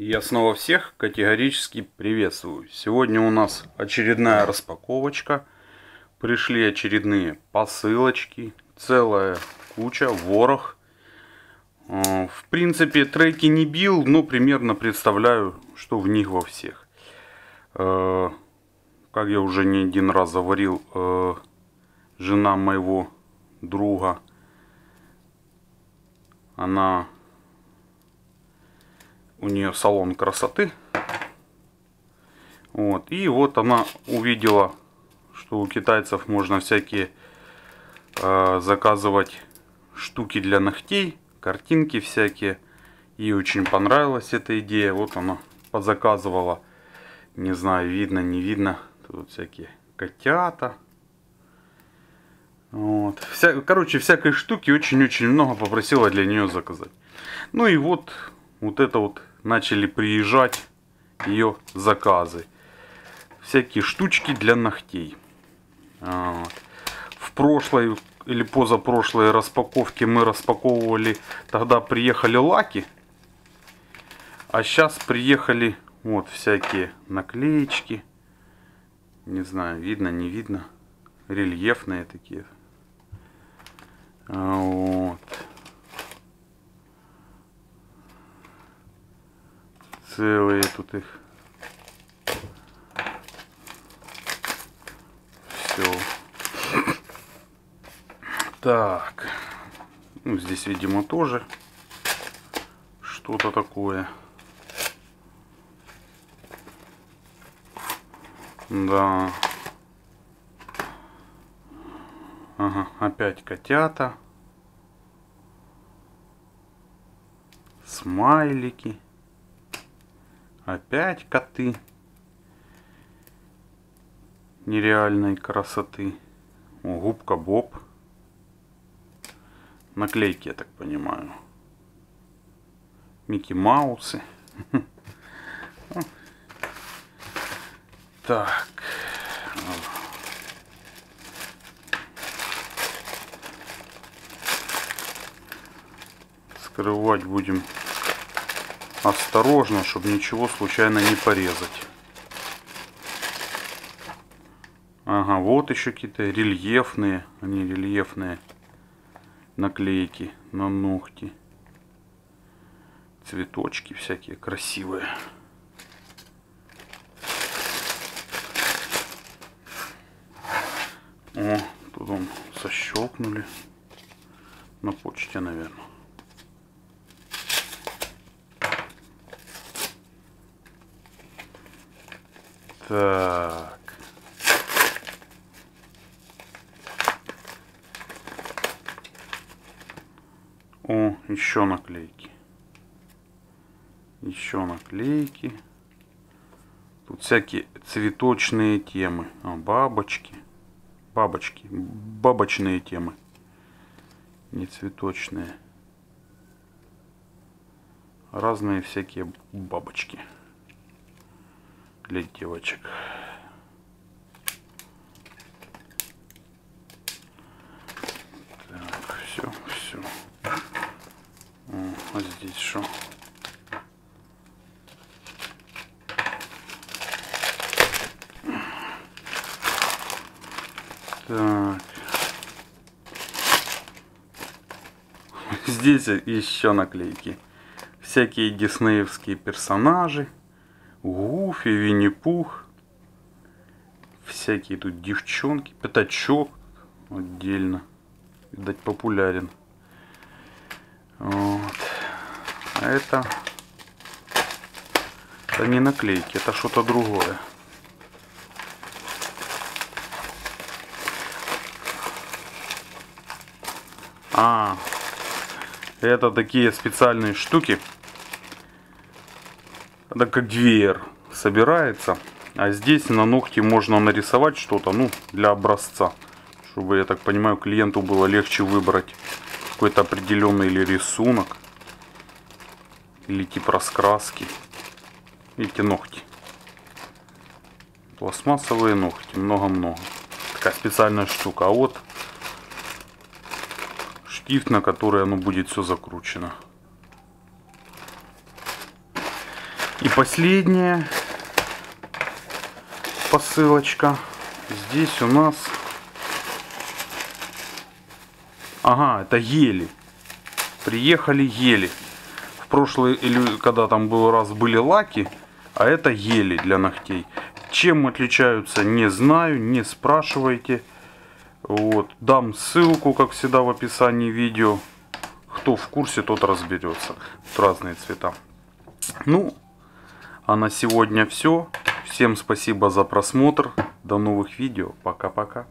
Я снова всех категорически приветствую. Сегодня у нас очередная распаковочка. Пришли очередные посылочки. Целая куча, ворох. В принципе, треки не бил, но примерно представляю, что в них во всех. Как я уже не один раз говорил, жена моего друга, у нее салон красоты. Вот. И вот она увидела, что у китайцев можно всякие заказывать штуки для ногтей, картинки всякие. Ей очень понравилась эта идея. Вот она позаказывала. Не знаю, видно, не видно. Тут всякие котята. Вот. Короче, всякой штуки очень-очень много попросила для нее заказать. Ну и вот это вот начали приезжать ее заказы. Всякие штучки для ногтей. В прошлой или позапрошлой распаковке мы распаковывали, тогда приехали лаки. А сейчас приехали вот всякие наклеечки. Не знаю, видно, не видно. Рельефные такие. Вот. Целые тут их. Все. Так. Ну, здесь, видимо, тоже что-то такое. Да. Ага, опять котята. Смайлики. Опять коты нереальной красоты. О, губка Боб. Наклейки, я так понимаю. Микки Маусы. Так. Скрывать будем осторожно, чтобы ничего случайно не порезать. Ага, вот еще какие-то рельефные, они рельефные наклейки на ногти. Цветочки всякие красивые. О, тут он сощелкнули. На почте, наверное. Так. О, еще наклейки. Еще наклейки. Тут всякие цветочные темы. А, бабочки. Бабочки. Бабочные темы. Не цветочные. Разные всякие бабочки. Для девочек. Так, все, все. О, а здесь что? Так. Здесь еще наклейки. Всякие диснеевские персонажи. Гуфи, Винни-Пух. Всякие тут девчонки. Пятачок отдельно. Видать, популярен. Вот. А это не наклейки, это что-то другое. А, это такие специальные штуки. Это как веер собирается, а здесь на ногти можно нарисовать что-то, ну, для образца, чтобы, я так понимаю, клиенту было легче выбрать какой-то определенный или рисунок, или тип раскраски. Видите, ногти. Пластмассовые ногти, много-много. Такая специальная штука. А вот штифт, на который оно будет все закручено. И последняя посылочка. Здесь у нас... Ага, это ели. Приехали ели. В прошлый, или когда там был раз, были лаки, а это ели для ногтей. Чем отличаются, не знаю, не спрашивайте. Вот. Дам ссылку, как всегда, в описании видео. Кто в курсе, тот разберется. Тут разные цвета. Ну, а на сегодня все. Всем спасибо за просмотр. До новых видео. Пока-пока.